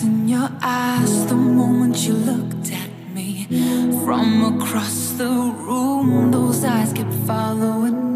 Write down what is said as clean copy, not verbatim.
tears in your eyes the moment you looked at me. From across the room, those eyes kept following me.